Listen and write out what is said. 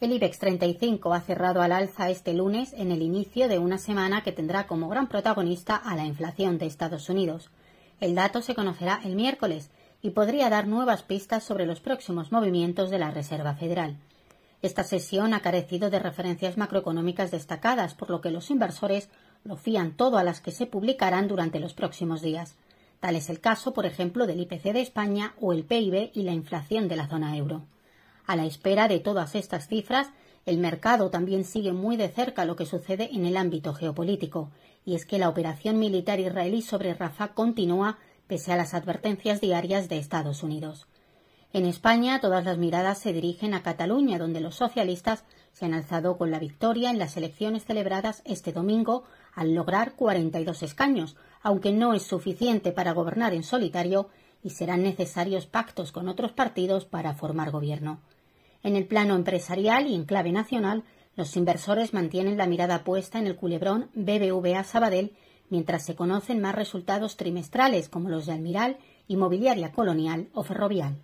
El IBEX 35 ha cerrado al alza este lunes en el inicio de una semana que tendrá como gran protagonista a la inflación de Estados Unidos. El dato se conocerá el miércoles y podría dar nuevas pistas sobre los próximos movimientos de la Reserva Federal. Esta sesión ha carecido de referencias macroeconómicas destacadas, por lo que los inversores lo fían todo a las que se publicarán durante los próximos días. Tal es el caso, por ejemplo, del IPC de España o el PIB y la inflación de la zona euro. A la espera de todas estas cifras, el mercado también sigue muy de cerca lo que sucede en el ámbito geopolítico, y es que la operación militar israelí sobre Rafah continúa pese a las advertencias diarias de Estados Unidos. En España, todas las miradas se dirigen a Cataluña, donde los socialistas se han alzado con la victoria en las elecciones celebradas este domingo al lograr 42 escaños, aunque no es suficiente para gobernar en solitario y serán necesarios pactos con otros partidos para formar gobierno. En el plano empresarial y en clave nacional, los inversores mantienen la mirada puesta en el culebrón BBVA Sabadell mientras se conocen más resultados trimestrales como los de Almirall, Inmobiliaria Colonial o Ferrovial.